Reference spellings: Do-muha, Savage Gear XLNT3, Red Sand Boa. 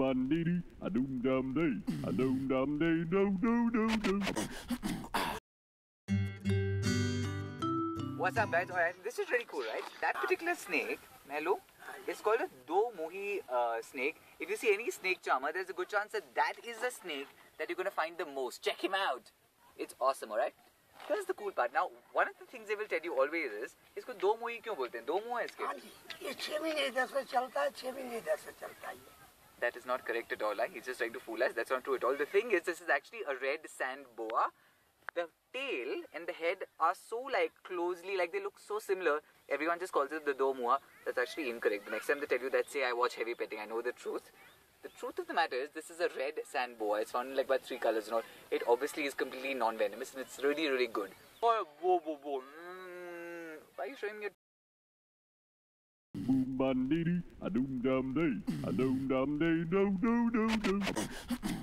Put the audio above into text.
bandiri, a doom dum day, a doom dum day, do do do do. What's up, guys? Alright, this is really cool, right? That particular snake, hello, is called a Do-muha snake. If you see any snake charmer, there's a good chance that that is the snake that you're gonna find the most. Check him out. It's awesome, alright? Here's the cool part. Now, one of the things they will tell you always is, इसको दो मुही क्यों बोलते हैं? दो मुंह है इसके। हाँ जी, ये 6 महीने इधर से चलता है, 6 महीने इधर से चलता है। That is not correct at all. He's just trying to fool us. That's not true at all. The thing is, this is actually a red sand boa. The tail and the head are so closely, they look so similar. Everyone just calls it the do-muha. That's actually incorrect. The next time they tell you that, say I watch heavy petting. I know the truth. The truth of the matter is, this is a red sand boa. It's found in about 3 colors and all. It obviously is completely non-venomous and it's really, really good. Oh, whoa, whoa, whoa. Why are you showing your... Boom, bandiri, a doom-dum-day, a doom-dum-day, do-do-do-do.